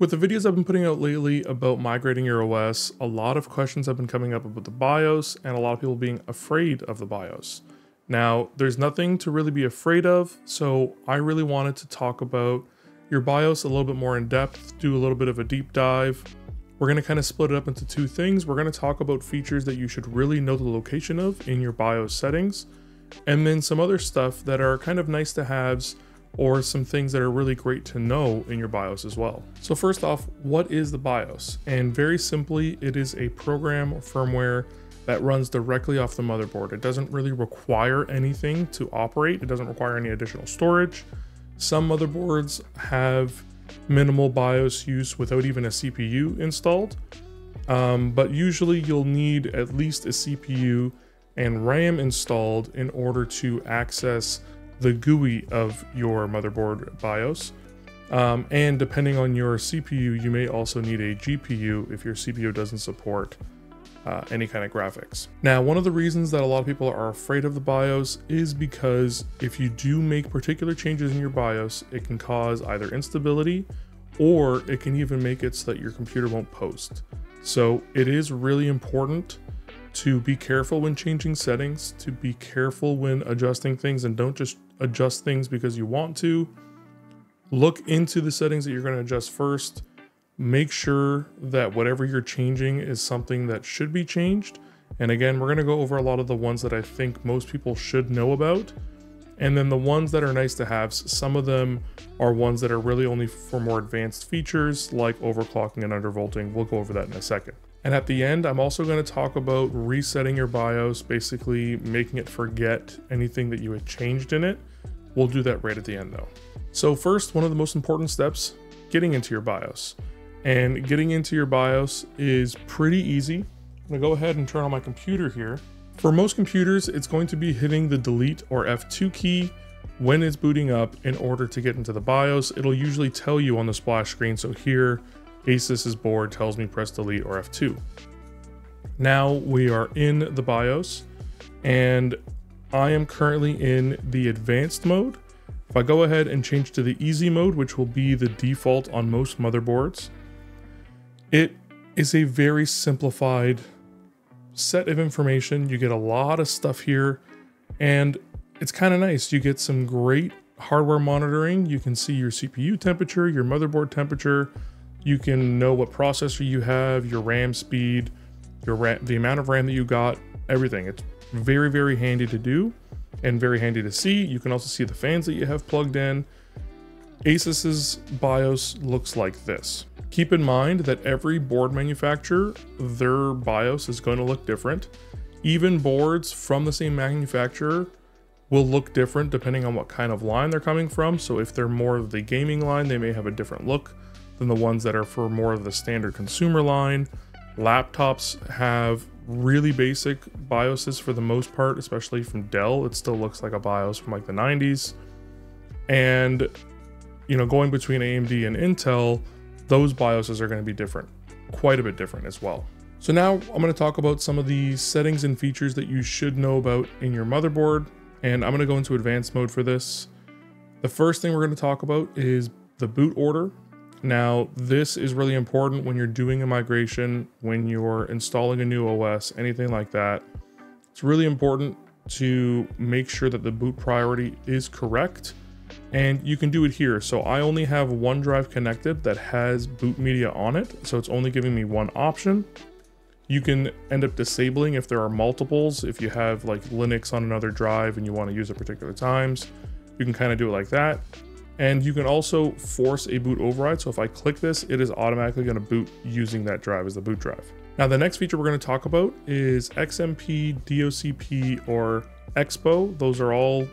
With the videos I've been putting out lately about migrating your OS, a lot of questions have been coming up about the BIOS and a lot of people being afraid of the BIOS. Now, there's nothing to really be afraid of, so I really wanted to talk about your BIOS a little bit more in depth, do a little bit of a deep dive. We're going to kind of split it up into two things. We're going to talk about features that you should really know the location of in your BIOS settings, and then some other stuff that are kind of nice to haves, or some things that are really great to know in your BIOS as well. So first off, what is the BIOS? And very simply, it is a program or firmware that runs directly off the motherboard. It doesn't really require anything to operate. It doesn't require any additional storage. Some motherboards have minimal BIOS use without even a CPU installed, but usually you'll need at least a CPU and RAM installed in order to access the GUI of your motherboard BIOS. And depending on your CPU, you may also need a GPU if your CPU doesn't support any kind of graphics. Now, one of the reasons that a lot of people are afraid of the BIOS is because if you do make particular changes in your BIOS, it can cause either instability, or it can even make it so that your computer won't post. So it is really important to be careful when changing settings, to be careful when adjusting things, and don't just adjust things because you want to. Look into the settings that you're going to adjust first. Make sure that whatever you're changing is something that should be changed. And again, we're going to go over a lot of the ones that I think most people should know about. And then the ones that are nice to have, some of them are ones that are really only for more advanced features like overclocking and undervolting. We'll go over that in a second. And at the end, I'm also going to talk about resetting your BIOS, basically making it forget anything that you had changed in it. We'll do that right at the end though. So first, one of the most important steps, getting into your BIOS. And getting into your BIOS is pretty easy. I'm gonna go ahead and turn on my computer here. For most computers, it's going to be hitting the delete or F2 key when it's booting up in order to get into the BIOS. It'll usually tell you on the splash screen. So here, ASUS's board tells me press delete or F2. Now we are in the BIOS and I am currently in the advanced mode. If I go ahead and change to the easy mode, which will be the default on most motherboards, it is a very simplified set of information. You get a lot of stuff here and it's kind of nice. You get some great hardware monitoring. You can see your CPU temperature, your motherboard temperature. You can know what processor you have, your RAM speed, your RAM, the amount of RAM that you got, everything. It's very, very handy to do and very handy to see. You can also see the fans that you have plugged in. ASUS's BIOS looks like this. Keep in mind that every board manufacturer, their BIOS is going to look different. Even boards from the same manufacturer will look different depending on what kind of line they're coming from. So if they're more of the gaming line, they may have a different look than the ones that are for more of the standard consumer line. Laptops have really basic BIOSes for the most part, especially from Dell. It still looks like a BIOS from like the 90s. And you know, going between AMD and Intel, those BIOSes are going to be different, quite a bit different as well. So now I'm going to talk about some of the settings and features that you should know about in your motherboard. And I'm going to go into advanced mode for this. The first thing we're going to talk about is the boot order. Now, this is really important when you're doing a migration, when you're installing a new OS, anything like that. It's really important to make sure that the boot priority is correct. And you can do it here. So I only have one drive connected that has boot media on it. So it's only giving me one option. You can end up disabling if there are multiples. If you have like Linux on another drive and you want to use it particular times, you can kind of do it like that. And you can also force a boot override. So if I click this, it is automatically going to boot using that drive as the boot drive. Now, the next feature we're going to talk about is XMP, DOCP, or Expo. Those are all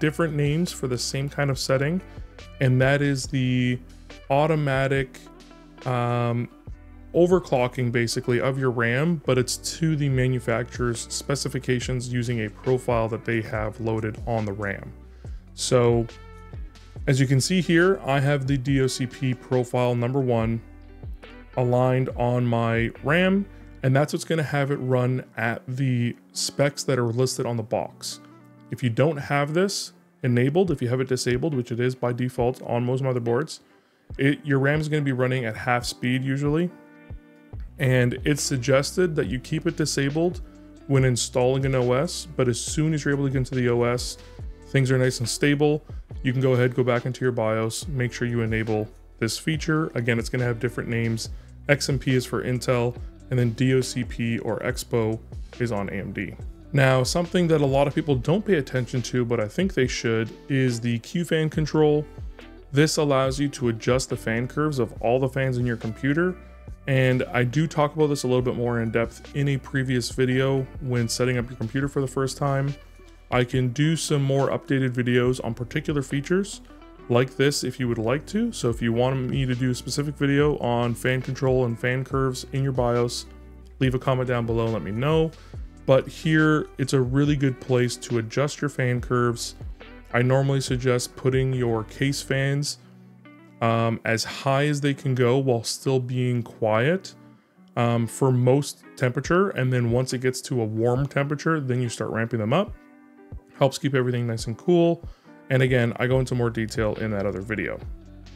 different names for the same kind of setting, and that is the automatic overclocking basically of your RAM, but it's to the manufacturer's specifications using a profile that they have loaded on the RAM. So as you can see here, I have the DOCP profile number 1 aligned on my RAM, and that's what's going to have it run at the specs that are listed on the box. If you don't have this enabled, if you have it disabled, which it is by default on most motherboards, your RAM is going to be running at half speed usually, and it's suggested that you keep it disabled when installing an OS, but as soon as you're able to get into the OS, things are nice and stable, you can go ahead, go back into your BIOS, make sure you enable this feature. Again, it's going to have different names. XMP is for Intel, and then DOCP or Expo is on AMD. Now, something that a lot of people don't pay attention to, but I think they should, is the Q-Fan control. This allows you to adjust the fan curves of all the fans in your computer. And I do talk about this a little bit more in depth in a previous video when setting up your computer for the first time. I can do some more updated videos on particular features like this if you would like to. So if you want me to do a specific video on fan control and fan curves in your BIOS, leave a comment down below and let me know. But here, it's a really good place to adjust your fan curves. I normally suggest putting your case fans as high as they can go while still being quiet for most temperature. And then once it gets to a warm temperature, then you start ramping them up. Helps keep everything nice and cool. And again, I go into more detail in that other video.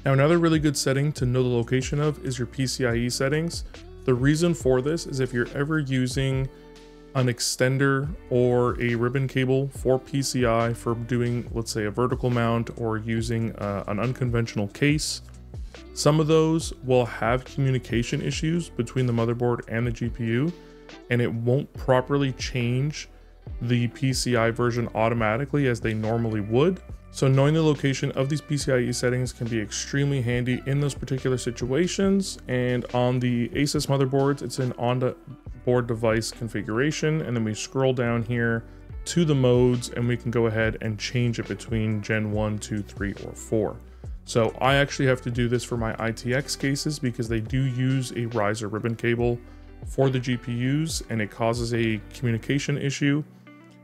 Now, another really good setting to know the location of is your PCIe settings. The reason for this is if you're ever using an extender or a ribbon cable for PCI for doing, let's say, a vertical mount or using an unconventional case, some of those will have communication issues between the motherboard and the GPU, and it won't properly change the PCI version automatically as they normally would. So knowing the location of these PCIe settings can be extremely handy in those particular situations. And on the ASUS motherboards, it's an on-board device configuration. And then we scroll down here to the modes and we can go ahead and change it between Gen 1, 2, 3, or 4. So I actually have to do this for my ITX cases because they do use a riser ribbon cable for the GPUs and it causes a communication issue.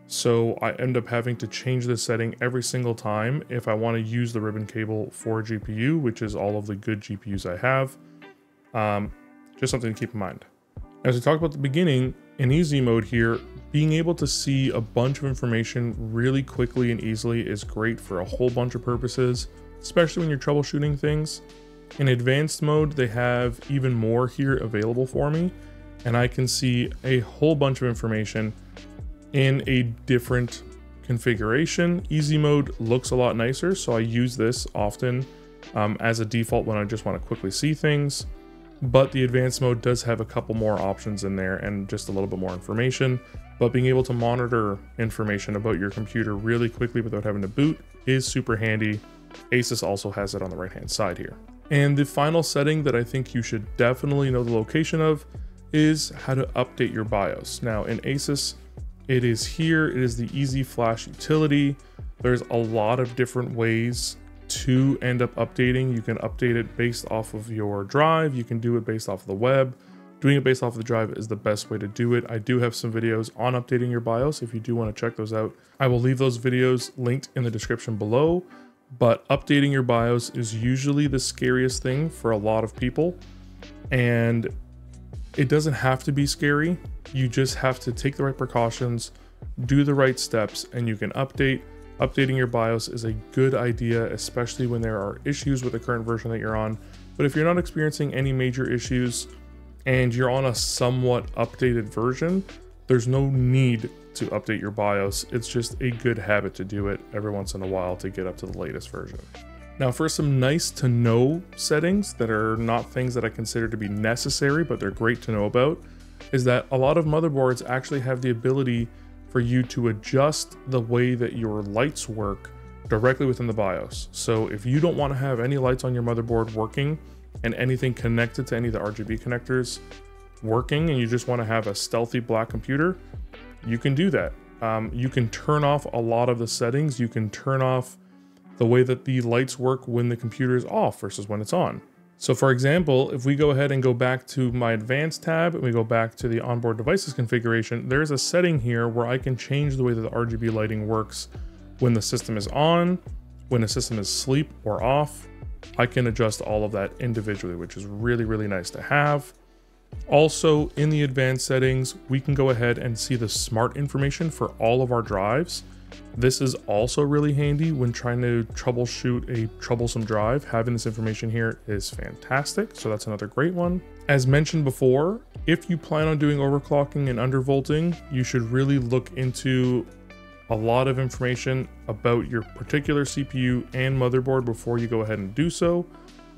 So I end up having to change this setting every single time if I want to use the ribbon cable for a GPU, which is all of the good GPUs I have. Just something to keep in mind. As I talked about at the beginning, in easy mode here, being able to see a bunch of information really quickly and easily is great for a whole bunch of purposes, especially when you're troubleshooting things. In advanced mode, they have even more here available for me, and I can see a whole bunch of information in a different configuration. Easy mode looks a lot nicer, so I use this often as a default when I just want to quickly see things. But the advanced mode does have a couple more options in there and just a little bit more information. But being able to monitor information about your computer really quickly without having to boot is super handy. ASUS also has it on the right hand side here. And the final setting that I think you should definitely know the location of is how to update your BIOS. Now in ASUS, it is here, it is the EZ Flash utility. There's a lot of different ways to end up updating. You can update it based off of your drive. You can do it based off of the web. Doing it based off of the drive is the best way to do it. I do have some videos on updating your BIOS if you do want to check those out. I will leave those videos linked in the description below, but updating your BIOS is usually the scariest thing for a lot of people. And it doesn't have to be scary. You just have to take the right precautions, do the right steps, and you can update. Updating your BIOS is a good idea, especially when there are issues with the current version that you're on. But if you're not experiencing any major issues and you're on a somewhat updated version, there's no need to update your BIOS. It's just a good habit to do it every once in a while to get up to the latest version. Now for some nice to know settings that are not things that I consider to be necessary, but they're great to know about, is that a lot of motherboards actually have the ability for you to adjust the way that your lights work directly within the BIOS. So if you don't want to have any lights on your motherboard working and anything connected to any of the RGB connectors working, and you just want to have a stealthy black computer, you can do that. You can turn off a lot of the settings. You can turn off the way that the lights work when the computer is off versus when it's on. So for example, if we go ahead and go back to my advanced tab and we go back to the onboard devices configuration, there's a setting here where I can change the way that the RGB lighting works when the system is on, when the system is asleep or off. I can adjust all of that individually, which is really, really nice to have. Also in the advanced settings, we can go ahead and see the smart information for all of our drives. This is also really handy when trying to troubleshoot a troublesome drive. Having this information here is fantastic, so that's another great one. As mentioned before, if you plan on doing overclocking and undervolting, you should really look into a lot of information about your particular CPU and motherboard before you go ahead and do so.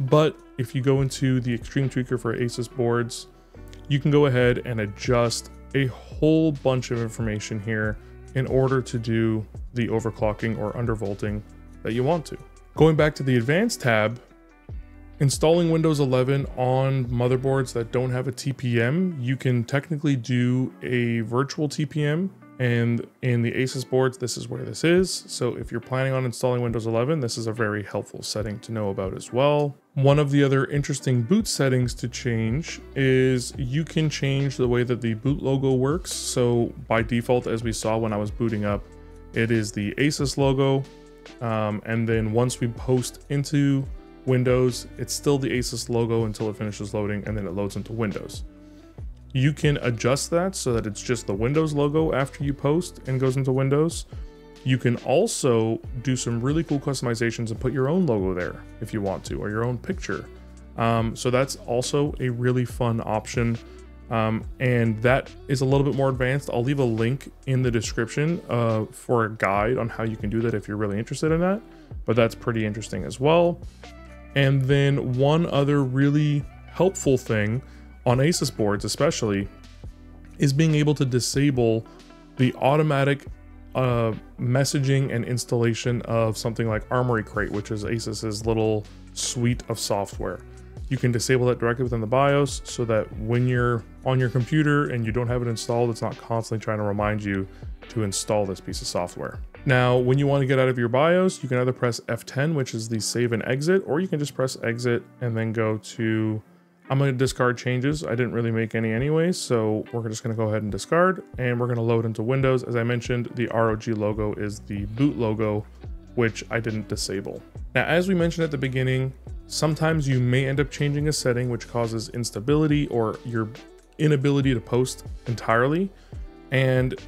But if you go into the Extreme Tweaker for ASUS boards, you can go ahead and adjust a whole bunch of information here in order to do the overclocking or undervolting that you want to. Going back to the advanced tab, installing Windows 11 on motherboards that don't have a TPM, you can technically do a virtual TPM. And in the ASUS boards, this is where this is. So if you're planning on installing Windows 11, this is a very helpful setting to know about as well. One of the other interesting boot settings to change is you can change the way that the boot logo works. So by default, as we saw when I was booting up, it is the ASUS logo. And then once we post into Windows, it's still the ASUS logo until it finishes loading and then it loads into Windows. You can adjust that so that it's just the Windows logo after you post and goes into Windows. You can also do some really cool customizations and put your own logo there if you want to, or your own picture. So that's also a really fun option. And that is a little bit more advanced. I'll leave a link in the description for a guide on how you can do that if you're really interested in that, but that's pretty interesting as well. And then one other really helpful thing on ASUS boards especially is being able to disable the automatic messaging and installation of something like Armory Crate, which is ASUS's little suite of software. You can disable that directly within the BIOS so that when you're on your computer and you don't have it installed, it's not constantly trying to remind you to install this piece of software. Now, when you want to get out of your BIOS, you can either press F10, which is the save and exit, or you can just press exit and then go to, I'm going to discard changes. I didn't really make any anyways, so we're just going to go ahead and discard, and we're going to load into Windows. As I mentioned, the ROG logo is the boot logo, which I didn't disable. Now, as we mentioned at the beginning, sometimes you may end up changing a setting which causes instability or your inability to post entirely. And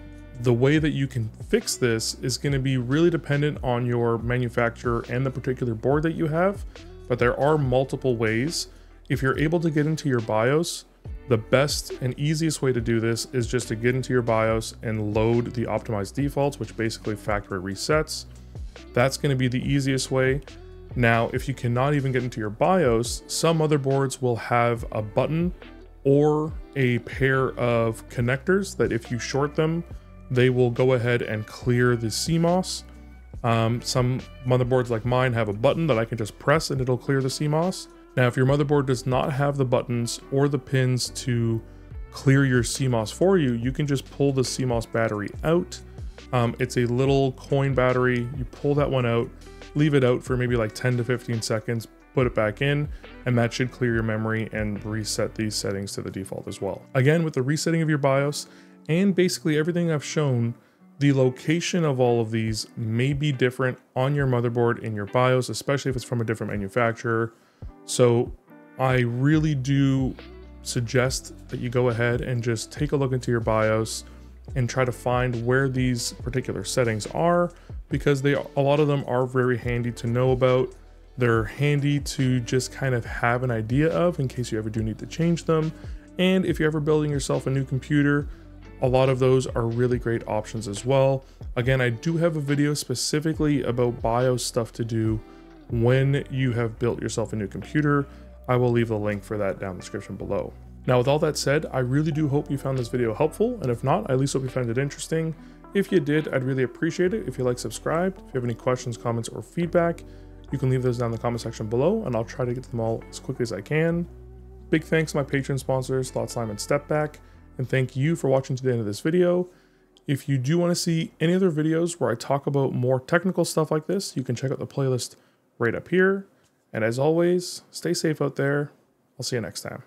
the way that you can fix this is going to be really dependent on your manufacturer and the particular board that you have, but there are multiple ways. If you're able to get into your BIOS, the best and easiest way to do this is just to get into your BIOS and load the optimized defaults, which basically factory resets. That's going to be the easiest way. Now, if you cannot even get into your BIOS, some motherboards will have a button or a pair of connectors that if you short them, they will go ahead and clear the CMOS. Some motherboards like mine have a button that I can just press and it'll clear the CMOS. Now, if your motherboard does not have the buttons or the pins to clear your CMOS for you, you can just pull the CMOS battery out. It's a little coin battery. You pull that one out, leave it out for maybe like 10 to 15 seconds, put it back in, and that should clear your memory and reset these settings to the default as well. Again, with the resetting of your BIOS and basically everything I've shown, the location of all of these may be different on your motherboard in your BIOS, especially if it's from a different manufacturer. So I really do suggest that you go ahead and just take a look into your BIOS and try to find where these particular settings are, because a lot of them are very handy to know about. They're handy to just kind of have an idea of in case you ever do need to change them. And if you're ever building yourself a new computer, a lot of those are really great options as well. Again, I do have a video specifically about BIOS stuff to do when you have built yourself a new computer. I will leave the link for that down in the description below. Now, with all that said, I really do hope you found this video helpful, and if not, I at least hope you found it interesting. If you did, I'd really appreciate it if you like, subscribed. If you have any questions, comments, or feedback, you can leave those down in the comment section below, and I'll try to get to them all as quickly as I can. Big thanks to my Patreon sponsors, ThoughtSlime and Stepback, and thank you for watching to the end of this video. If you do want to see any other videos where I talk about more technical stuff like this, you can check out the playlist right up here. And as always, stay safe out there. I'll see you next time.